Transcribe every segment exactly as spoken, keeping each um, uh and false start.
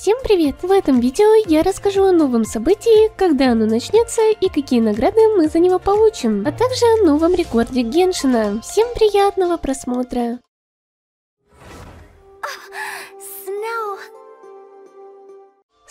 Всем привет! В этом видео я расскажу о новом событии, когда оно начнется и какие награды мы за него получим, а также о новом рекорде Геншина. Всем приятного просмотра!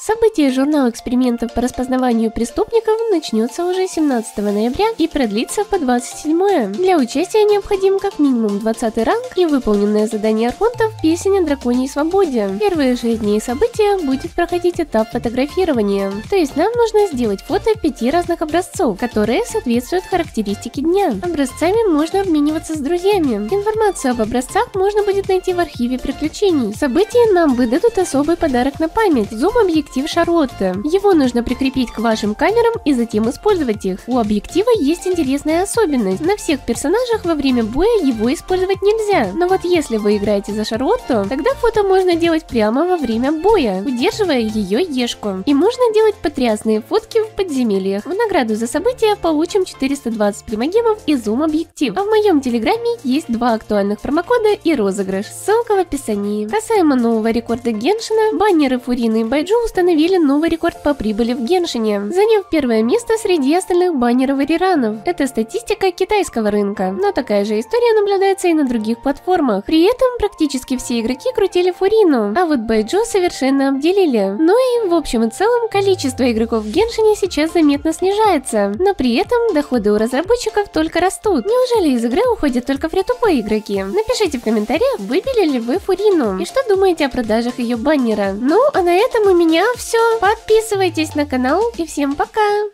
Событие журнала экспериментов по распознаванию преступников начнется уже семнадцатого ноября и продлится по двадцать седьмое. Для участия необходим как минимум двадцатый ранг и выполненное задание архонтов «Песня о драконьей свободе». Первые шесть дней события будет проходить этап фотографирования. То есть нам нужно сделать фото пяти разных образцов, которые соответствуют характеристике дня. Образцами можно обмениваться с друзьями. Информацию об образцах можно будет найти в архиве приключений. События нам выдадут особый подарок на память – зум-объектив Шарлотты. Его нужно прикрепить к вашим камерам и затем использовать их. У объектива есть интересная особенность. На всех персонажах во время боя его использовать нельзя. Но вот если вы играете за Шарлотту, тогда фото можно делать прямо во время боя, удерживая ее ешку. И можно делать потрясные фотки в подземельях. В награду за события получим четыреста двадцать примагемов и зум-объектив. А в моем телеграме есть два актуальных промокода и розыгрыш. Ссылка в описании. Касаемо нового рекорда Геншина, баннеры Фурины и Байджу установили новый рекорд по прибыли в Геншине, заняв первое место среди остальных баннеров и реранов. Это статистика китайского рынка, но такая же история наблюдается и на других платформах. При этом практически все игроки крутили Фурину, а вот Байджу совершенно обделили. Ну и в общем и целом количество игроков в Геншине сейчас заметно снижается, но при этом доходы у разработчиков только растут. Неужели из игры уходят только фри-ту-плей игроки? Напишите в комментариях, выбили ли вы Фурину и что думаете о продажах ее баннера. Ну а на этом у меня все. Подписывайтесь на канал и всем пока!